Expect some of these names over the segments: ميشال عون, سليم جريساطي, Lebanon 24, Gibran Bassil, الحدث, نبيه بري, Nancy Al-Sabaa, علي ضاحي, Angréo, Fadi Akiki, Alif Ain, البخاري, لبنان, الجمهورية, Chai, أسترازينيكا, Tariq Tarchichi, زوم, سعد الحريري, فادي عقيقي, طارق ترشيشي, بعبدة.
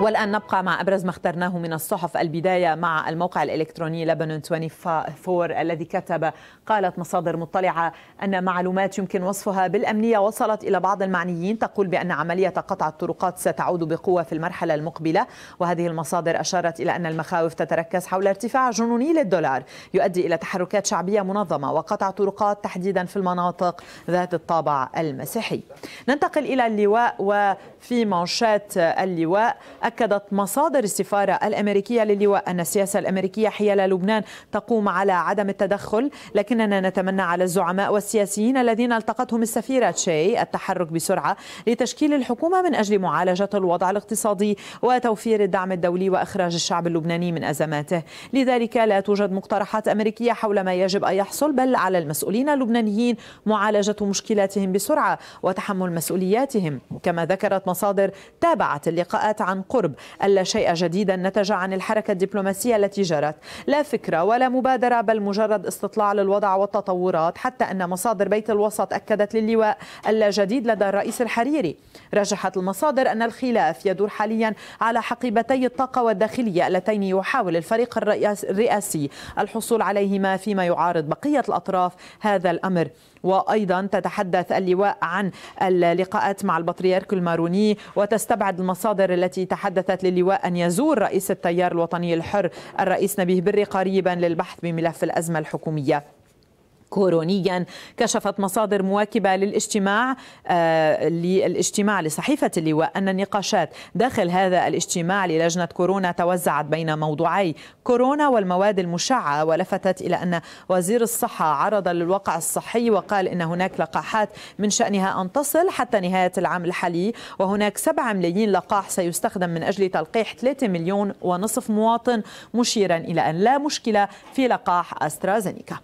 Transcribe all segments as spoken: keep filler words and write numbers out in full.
والآن نبقى مع أبرز ما اخترناه من الصحف. البداية مع الموقع الإلكتروني Lebanon أربعة وعشرين الذي كتب: قالت مصادر مطلعة أن معلومات يمكن وصفها بالأمنية وصلت إلى بعض المعنيين تقول بأن عملية قطع الطرقات ستعود بقوة في المرحلة المقبلة، وهذه المصادر أشارت إلى أن المخاوف تتركز حول ارتفاع جنوني للدولار يؤدي إلى تحركات شعبية منظمة وقطع طرقات تحديدا في المناطق ذات الطابع المسيحي. ننتقل إلى اللواء، وفي منشات اللواء أكدت مصادر السفارة الأمريكية للواء أن السياسة الأمريكية حيال لبنان تقوم على عدم التدخل، لكننا نتمنى على الزعماء والسياسيين الذين التقتهم السفيرة تشاي التحرك بسرعة لتشكيل الحكومة من أجل معالجة الوضع الاقتصادي وتوفير الدعم الدولي وإخراج الشعب اللبناني من أزماته. لذلك لا توجد مقترحات أمريكية حول ما يجب أن يحصل، بل على المسؤولين اللبنانيين معالجة مشكلاتهم بسرعة وتحمل مسؤولياتهم. كما ذكرت مصادر تابعت اللقاءات عن قرب: ألا شيء جديد نتج عن الحركة الدبلوماسية التي جرت، لا فكرة ولا مبادرة، بل مجرد استطلاع للوضع والتطورات. حتى أن مصادر بيت الوسط أكدت للواء: ألا جديد لدى الرئيس الحريري. رجحت المصادر أن الخلاف يدور حاليا على حقيبتي الطاقة والداخلية اللتين يحاول الفريق الرئاسي الحصول عليهما فيما يعارض بقية الأطراف هذا الأمر. وأيضا تتحدث اللواء عن اللقاءات مع البطريرك الماروني، وتستبعد المصادر التي تحدثت للواء أن يزور رئيس التيار الوطني الحر الرئيس نبيه بري قريبا للبحث بملف الأزمة الحكومية كورونيا. كشفت مصادر مواكبة للاجتماع آه للاجتماع لصحيفة اللواء أن النقاشات داخل هذا الاجتماع للجنة كورونا توزعت بين موضوعي كورونا والمواد المشعة، ولفتت إلى أن وزير الصحة عرض للواقع الصحي وقال إن هناك لقاحات من شأنها أن تصل حتى نهاية العام الحالي، وهناك سبعة ملايين لقاح سيستخدم من أجل تلقيح ثلاثة مليون ونصف مواطن، مشيرا إلى أن لا مشكلة في لقاح أسترازينيكا.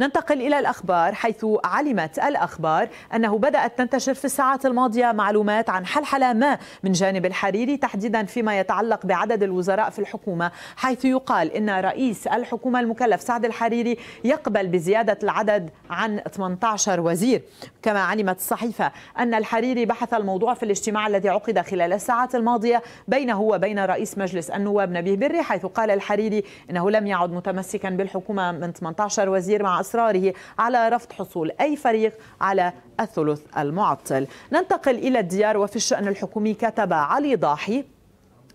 ننتقل إلى الأخبار، حيث علمت الأخبار أنه بدأت تنتشر في الساعات الماضية معلومات عن حلحلة ما من جانب الحريري، تحديدا فيما يتعلق بعدد الوزراء في الحكومة، حيث يقال إن رئيس الحكومة المكلف سعد الحريري يقبل بزيادة العدد عن ثمانية عشر وزير. كما علمت الصحيفة أن الحريري بحث الموضوع في الاجتماع الذي عقد خلال الساعات الماضية بينه وبين رئيس مجلس النواب نبيه بري، حيث قال الحريري إنه لم يعد متمسكا بالحكومة من ثمانية عشر وزير مع إصراره على رفض حصول أي فريق على الثلث المعطل. ننتقل إلى الديار، وفي الشأن الحكومي كتب علي ضاحي: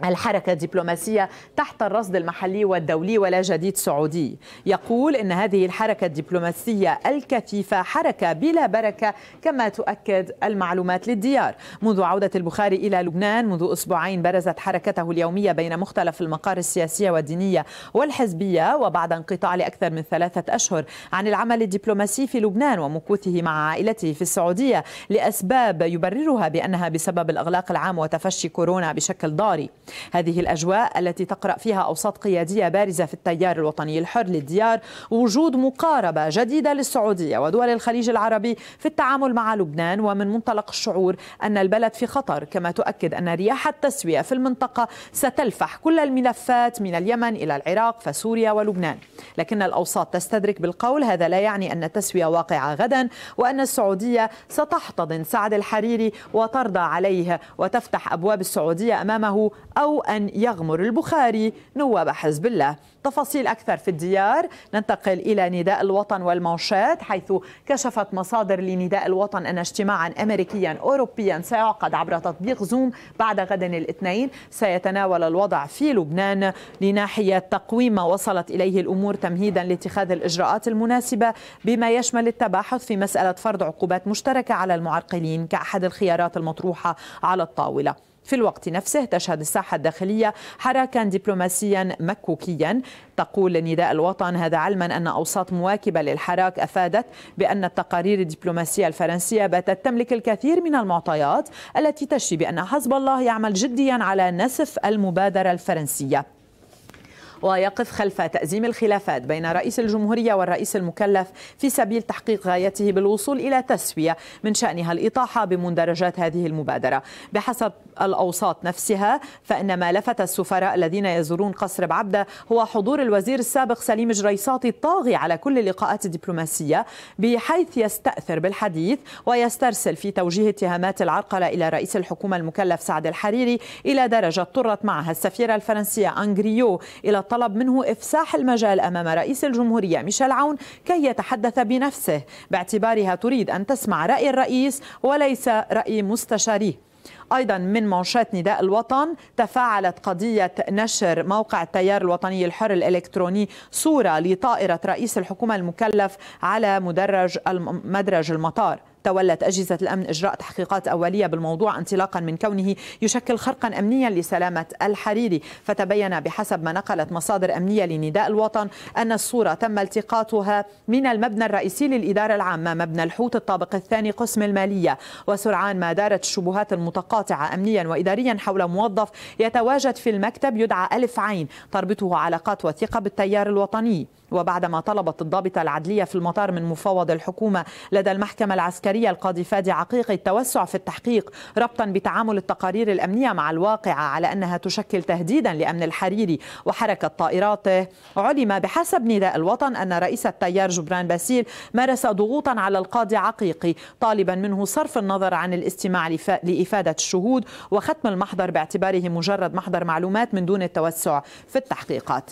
الحركة الدبلوماسية تحت الرصد المحلي والدولي ولا جديد سعودي. يقول إن هذه الحركة الدبلوماسية الكثيفة حركة بلا بركة، كما تؤكد المعلومات للديار. منذ عودة البخاري إلى لبنان منذ أسبوعين برزت حركته اليومية بين مختلف المقار السياسية والدينية والحزبية، وبعد انقطاع لأكثر من ثلاثة أشهر عن العمل الدبلوماسي في لبنان ومكوثه مع عائلته في السعودية لأسباب يبررها بأنها بسبب الإغلاق العام وتفشي كورونا بشكل ضاري. هذه الأجواء التي تقرأ فيها أوساط قيادية بارزة في التيار الوطني الحر للديار وجود مقاربة جديدة للسعودية ودول الخليج العربي في التعامل مع لبنان، ومن منطلق الشعور أن البلد في خطر. كما تؤكد أن رياح التسوية في المنطقة ستلفح كل الملفات من اليمن إلى العراق فسوريا ولبنان، لكن الأوساط تستدرك بالقول: هذا لا يعني أن التسوية واقعة غدا، وأن السعودية ستحتضن سعد الحريري وترضى عليه وتفتح أبواب السعودية أمامه، أو أن يغمر البخاري نواب حزب الله. تفاصيل أكثر في الديار. ننتقل إلى نداء الوطن والمنشات، حيث كشفت مصادر لنداء الوطن أن اجتماعا أمريكيا أوروبيا سيعقد عبر تطبيق زوم بعد غد الاثنين، سيتناول الوضع في لبنان لناحية تقويم ما وصلت إليه الأمور تمهيدا لاتخاذ الإجراءات المناسبة، بما يشمل التباحث في مسألة فرض عقوبات مشتركة على المعرقلين كأحد الخيارات المطروحة على الطاولة. في الوقت نفسه تشهد الساحة الداخلية حراكا دبلوماسيا مكوكيا، تقول نداء الوطن. هذا علما أن أوساط مواكبة للحراك أفادت بأن التقارير الدبلوماسية الفرنسية باتت تملك الكثير من المعطيات التي تشير بأن حزب الله يعمل جديا على نسف المبادرة الفرنسية، ويقف خلف تأزيم الخلافات بين رئيس الجمهورية والرئيس المكلف في سبيل تحقيق غايته بالوصول إلى تسوية من شأنها الإطاحة بمندرجات هذه المبادرة. بحسب الأوساط نفسها، فإن ما لفت السفراء الذين يزورون قصر بعبدة هو حضور الوزير السابق سليم جريساطي الطاغي على كل اللقاءات الدبلوماسية، بحيث يستأثر بالحديث ويسترسل في توجيه اتهامات العرقلة إلى رئيس الحكومة المكلف سعد الحريري، إلى درجة اضطرت معها السفيرة الفرنسية أنغريو إلى الطلب منه إفساح المجال أمام رئيس الجمهورية ميشال عون كي يتحدث بنفسه، باعتبارها تريد أن تسمع رأي الرئيس وليس رأي مستشاريه. أيضا من منشات نداء الوطن، تفاعلت قضية نشر موقع التيار الوطني الحر الإلكتروني صورة لطائرة رئيس الحكومة المكلف على مدرج مدرج المطار. تولت أجهزة الأمن إجراء تحقيقات أولية بالموضوع انطلاقا من كونه يشكل خرقا أمنيا لسلامة الحريري، فتبين بحسب ما نقلت مصادر أمنية لنداء الوطن أن الصورة تم التقاطها من المبنى الرئيسي للإدارة العامة، مبنى الحوت الطابق الثاني قسم المالية. وسرعان ما دارت الشبهات المتقاطعة أمنيا وإداريا حول موظف يتواجد في المكتب يدعى ألف عين تربطه علاقات وثيقة بالتيار الوطني. وبعدما طلبت الضابطة العدلية في المطار من مفوض الحكومة لدى المحكمة العسكرية القاضي فادي عقيقي التوسع في التحقيق ربطا بتعامل التقارير الأمنية مع الواقعة على أنها تشكل تهديدا لأمن الحريري وحركة طائراته، علم بحسب نداء الوطن أن رئيس التيار جبران باسيل مارس ضغوطا على القاضي عقيقي طالبا منه صرف النظر عن الاستماع لإفادة الشهود وختم المحضر باعتباره مجرد محضر معلومات من دون التوسع في التحقيقات.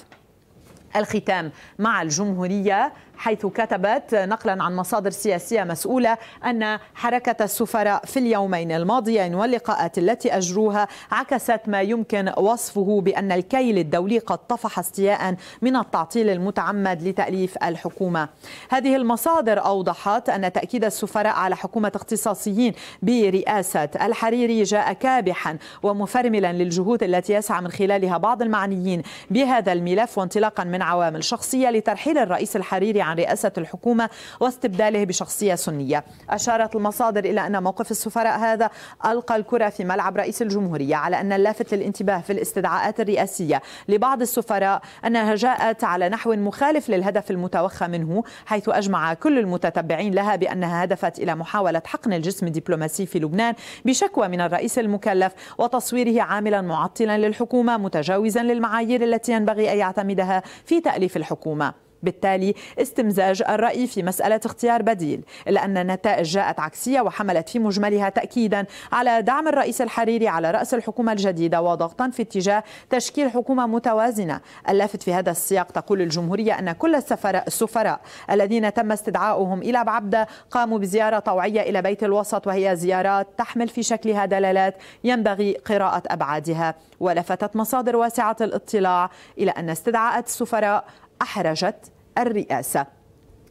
الختام مع الجمهورية، حيث كتبت نقلا عن مصادر سياسية مسؤولة أن حركة السفراء في اليومين الماضيين واللقاءات التي أجروها عكست ما يمكن وصفه بأن الكيل الدولي قد طفح استياء من التعطيل المتعمد لتأليف الحكومة. هذه المصادر أوضحت أن تأكيد السفراء على حكومة اختصاصيين برئاسة الحريري جاء كابحا ومفرملا للجهود التي يسعى من خلالها بعض المعنيين بهذا الملف، وانطلاقا من عوامل شخصية لترحيل الرئيس الحريري عن رئاسة الحكومة واستبداله بشخصية سنية. أشارت المصادر إلى أن موقف السفراء هذا ألقى الكرة في ملعب رئيس الجمهورية، على أن اللافت للانتباه في الاستدعاءات الرئاسية لبعض السفراء أنها جاءت على نحو مخالف للهدف المتوخى منه، حيث أجمع كل المتتبعين لها بأنها هدفت إلى محاولة حقن الجسم الدبلوماسي في لبنان بشكوى من الرئيس المكلف وتصويره عاملا معطلا للحكومة متجاوزا للمعايير التي ينبغي أن يعتمدها في تأليف الحكومة. بالتالي استمزاج الرأي في مسألة اختيار بديل، إلا أن النتائج جاءت عكسية وحملت في مجملها تأكيدا على دعم الرئيس الحريري على رأس الحكومة الجديدة وضغطا في اتجاه تشكيل حكومة متوازنة. اللافت في هذا السياق، تقول الجمهورية أن كل السفراء الذين تم استدعاؤهم إلى بعبدة قاموا بزيارة طوعية إلى بيت الوسط، وهي زيارات تحمل في شكلها دلالات ينبغي قراءة أبعادها. ولفتت مصادر واسعة الاطلاع إلى أن استدعاءات السفراء أحرجت الرئاسة.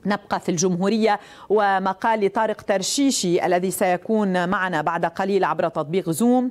نبقى في الجمهورية ومقال طارق ترشيشي الذي سيكون معنا بعد قليل عبر تطبيق زوم.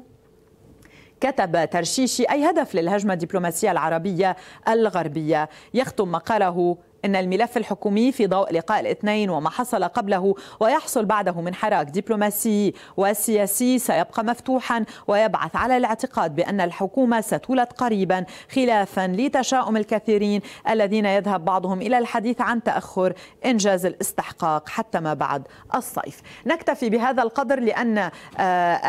كتب ترشيشي: أي هدف للهجمة الدبلوماسية العربية الغربية. يختم مقاله: إن الملف الحكومي في ضوء لقاء الاثنين وما حصل قبله ويحصل بعده من حراك دبلوماسي وسياسي سيبقى مفتوحا، ويبعث على الاعتقاد بأن الحكومة ستولد قريبا، خلافا لتشاؤم الكثيرين الذين يذهب بعضهم إلى الحديث عن تأخر إنجاز الاستحقاق حتى ما بعد الصيف. نكتفي بهذا القدر، لأن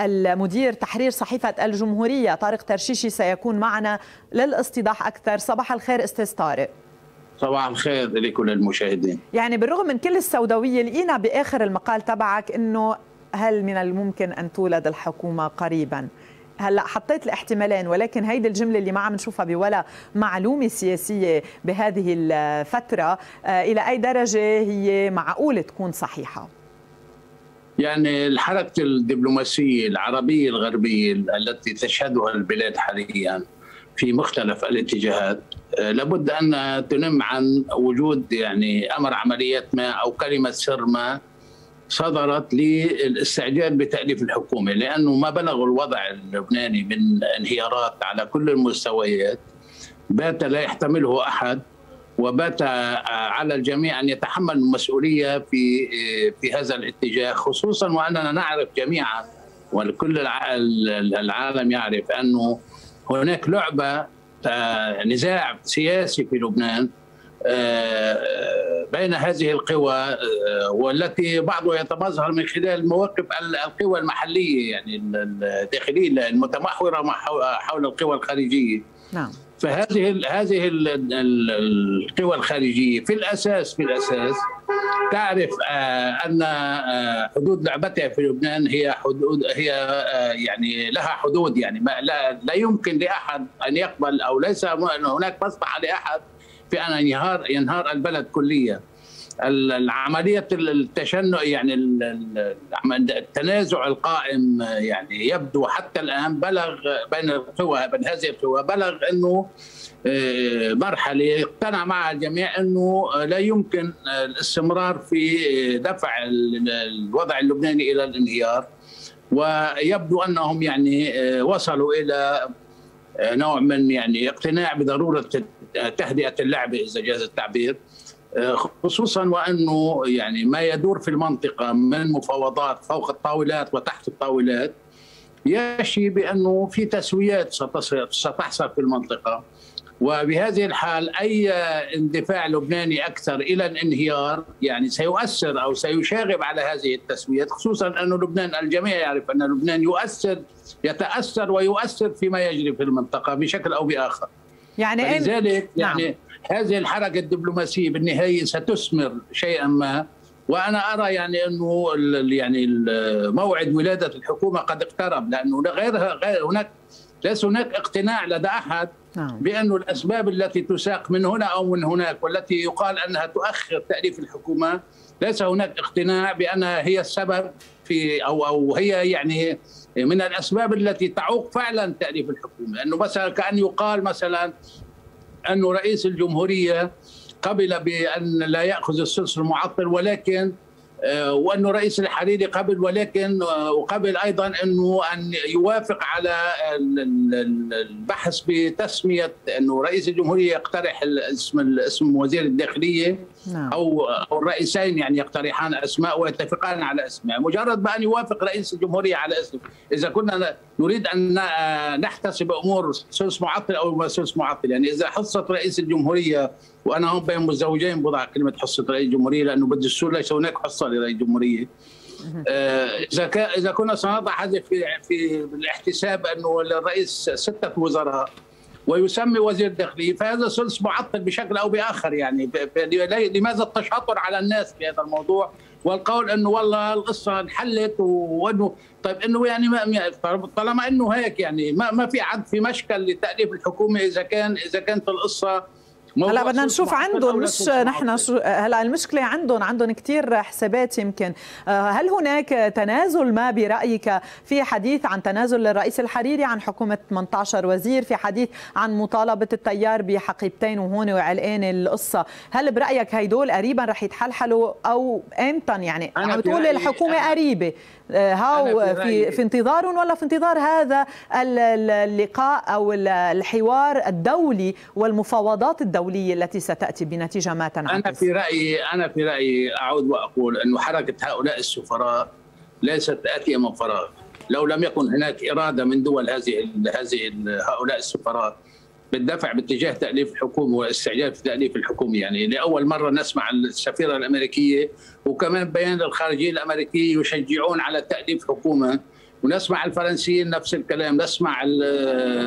المدير تحرير صحيفة الجمهورية طارق ترشيشي سيكون معنا للاستيضاح أكثر. صباح الخير أستاذ طارق. صباح الخير لكل المشاهدين. يعني بالرغم من كل السوداوية لقينا بآخر المقال تبعك أنه هل من الممكن أن تولد الحكومة قريبا. هلأ حطيت الاحتمالين، ولكن هيدي الجملة اللي ما عم نشوفها بولا معلومة سياسية بهذه الفترة، إلى أي درجة هي معقول تكون صحيحة؟ يعني الحركة الدبلوماسية العربية الغربية التي تشهدها البلاد حاليا في مختلف الاتجاهات لابد أن تنم عن وجود يعني أمر عمليات ما أو كلمة سر ما صدرت للاستعجال بتأليف الحكومة، لأنه ما بلغ الوضع اللبناني من انهيارات على كل المستويات بات لا يحتمله أحد، وبات على الجميع أن يتحمل المسؤولية في في هذا الاتجاه، خصوصا وأننا نعرف جميعا وكل العالم يعرف أنه هناك لعبة نزاع سياسي في لبنان بين هذه القوى، والتي بعضها يتمظهر من خلال مواقف القوى المحلية يعني الداخلية المتمحورة حول القوى الخارجية. نعم. فهذه هذه القوى الخارجية في الأساس في الأساس تعرف أن حدود لعبتها في لبنان هي حدود هي يعني لها حدود، يعني لا لا يمكن لأحد أن يقبل أو ليس هناك مصلحة لأحد في أن ينهار ينهار البلد كليا. العملية التشنع يعني التنازع القائم يعني يبدو حتى الآن بلغ بين القوى بين هذه القوى بلغ أنه مرحلة اقتنع معها الجميع أنه لا يمكن الاستمرار في دفع الوضع اللبناني إلى الانهيار، ويبدو أنهم يعني وصلوا إلى نوع من يعني اقتناع بضرورة تهدئة اللعبة إذا جاز التعبير، خصوصا وأنه يعني ما يدور في المنطقة من مفاوضات فوق الطاولات وتحت الطاولات يشي بأنه في تسويات ستحصل في المنطقة، وبهذه الحال أي اندفاع لبناني أكثر إلى الانهيار يعني سيؤثر أو سيشاغب على هذه التسويات، خصوصا أن لبنان الجميع يعرف أن لبنان يؤثر يتأثر ويؤثر فيما يجري في المنطقة بشكل أو بآخر. يعني لذلك يعني نعم. هذه الحركة الدبلوماسية بالنهاية ستثمر شيئا ما، وأنا أرى يعني أنه يعني موعد ولادة الحكومة قد اقترب، لأنه غيرها غير هناك ليس هناك اقتناع لدى أحد بأن الأسباب التي تساق من هنا أو من هناك والتي يقال أنها تؤخر تأليف الحكومة ليس هناك اقتناع بأنها هي السبب في أو أو هي يعني من الأسباب التي تعوق فعلا تأليف الحكومة. أنه مثلا كأن يقال مثلا أنه رئيس الجمهورية قبل بأن لا يأخذ السلس المعطل، ولكن وأنه رئيس الحريري قبل ولكن وقبل أيضا أنه أن يوافق على البحث بتسمية أنه رئيس الجمهورية يقترح اسم اسم وزير الداخلية أو أو الرئيسين يعني يقترحان أسماء ويتفقان على أسماء، مجرد بأن يوافق رئيس الجمهورية على اسم. إذا كنا نريد أن نحتسب أمور ثلث معطل أو ثلث معطل، يعني إذا حصة رئيس الجمهورية، وأنا هم بين مزوجين بضع كلمة حصة رئيس الجمهورية لأنه بالدستور ليس هناك حصة لرئيس الجمهورية. إذا إذا كنا سنضع هذا في في الاحتساب أنه للرئيس ستة وزراء ويسمي وزير داخلية، فهذا ثلث معطل بشكل أو بآخر. يعني لماذا التشاطر على الناس في هذا الموضوع والقول أنه والله القصة انحلت وأنه طيب أنه يعني طالما أنه هيك يعني ما ما في عد في مشكل لتأليف الحكومة إذا كان إذا كانت القصة. هلا بدنا نشوف عندهم، مش نحن شو هلا المشكله عندهم، عندهم كثير حسابات. يمكن هل هناك تنازل ما برأيك؟ في حديث عن تنازل للرئيس الحريري عن حكومه ثمانية عشر وزير، في حديث عن مطالبه التيار بحقيبتين وهون وعلقان القصه. هل برأيك هيدول قريبا رح يتحلحلوا او امتى؟ يعني عم بتقول الحكومه قريبه، هاو في في انتظارهم ولا في انتظار هذا اللقاء او الحوار الدولي والمفاوضات الدولية التي ستأتي بنتيجة ما تنعكس؟ أنا في رأيي أنا في رأيي أعود وأقول أن حركة هؤلاء السفراء ليست آتية من فراغ. لو لم يكن هناك إرادة من دول هذه هذه هؤلاء السفراء بالدفع باتجاه تأليف الحكومة واستعجال في تأليف الحكومة، يعني لأول مرة نسمع السفيرة الأمريكية وكمان بيان الخارجية الأمريكية يشجعون على تأليف حكومة، ونسمع الفرنسيين نفس الكلام، نسمع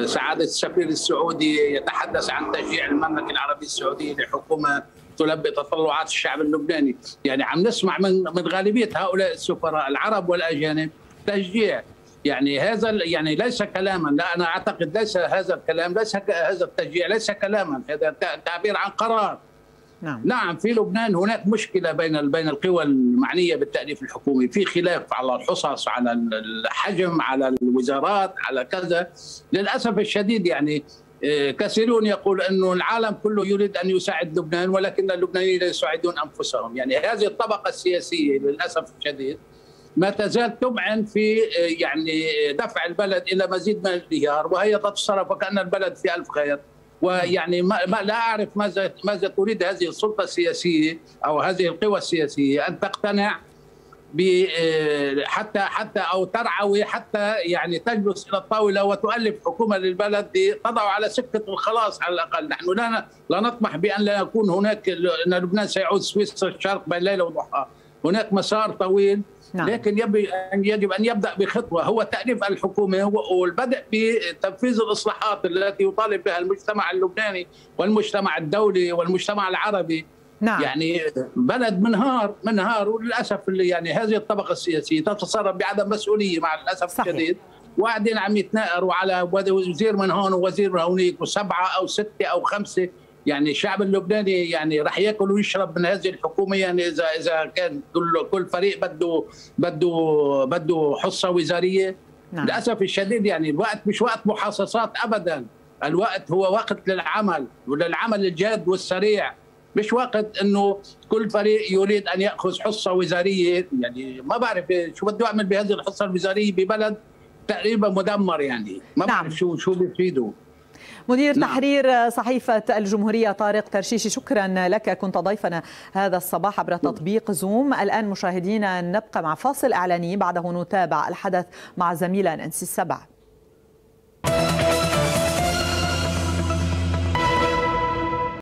سعادة السفير السعودي يتحدث عن تشجيع المملكة العربية السعودية لحكومة تلبي تطلعات الشعب اللبناني. يعني عم نسمع من من غالبية هؤلاء السفراء العرب والأجانب تشجيع. يعني هذا يعني ليس كلاما، لا أنا أعتقد ليس هذا الكلام، ليس هذا التشجيع ليس كلاما، هذا تعبير عن قرار. نعم. نعم في لبنان هناك مشكلة بين بين القوى المعنية بالتأليف الحكومي، في خلاف على الحصص، على الحجم، على الوزارات، على كذا. للأسف الشديد يعني كثيرون يقول أنه العالم كله يريد أن يساعد لبنان ولكن اللبنانيين لا يساعدون أنفسهم. يعني هذه الطبقة السياسية للأسف الشديد ما تزال تمعن في يعني دفع البلد إلى مزيد من الانهيار، وهي تتصرف وكأن البلد في ألف خير. ويعني ما لا أعرف ماذا ماذا تريد هذه السلطة السياسية أو هذه القوى السياسية أن تقتنع حتى حتى او ترعوي حتى يعني تجلس الى الطاوله وتؤلف حكومه للبلد تضع على سكه الخلاص على الاقل. نحن لا لا نطمح بان لا يكون هناك ان لبنان سيعود سويسرا الشرق بين ليله وضحاها. هناك مسار طويل، لكن يجب أن يبدأ بخطوة، هو تأليف الحكومة والبدء بتنفيذ الإصلاحات التي يطالب بها المجتمع اللبناني والمجتمع الدولي والمجتمع العربي. نعم. يعني بلد منهار منهار وللأسف اللي يعني هذه الطبقة السياسية تتصرف بعدم مسؤولية مع الأسف الشديد، وبعدين عم يتناقروا على وزير من هون ووزير من هونيك وسبعة أو ستة أو خمسة. يعني الشعب اللبناني يعني راح ياكل ويشرب من هذه الحكومه، يعني اذا اذا كان كل كل فريق بده بده بده حصه وزاريه. نعم. للاسف الشديد يعني الوقت مش وقت محاصصات ابدا، الوقت هو وقت للعمل وللعمل الجاد والسريع، مش وقت انه كل فريق يريد ان ياخذ حصه وزاريه. يعني ما بعرف شو بده يعمل بهذه الحصه الوزاريه ببلد تقريبا مدمر، يعني ما بعرف. نعم. شو شو بيفيده. مدير تحرير صحيفة الجمهورية طارق ترشيشي، شكرا لك، كنت ضيفنا هذا الصباح عبر تطبيق زوم. الآن مشاهدينا نبقى مع فاصل إعلاني، بعده نتابع الحدث مع زميلة نانسي السبع.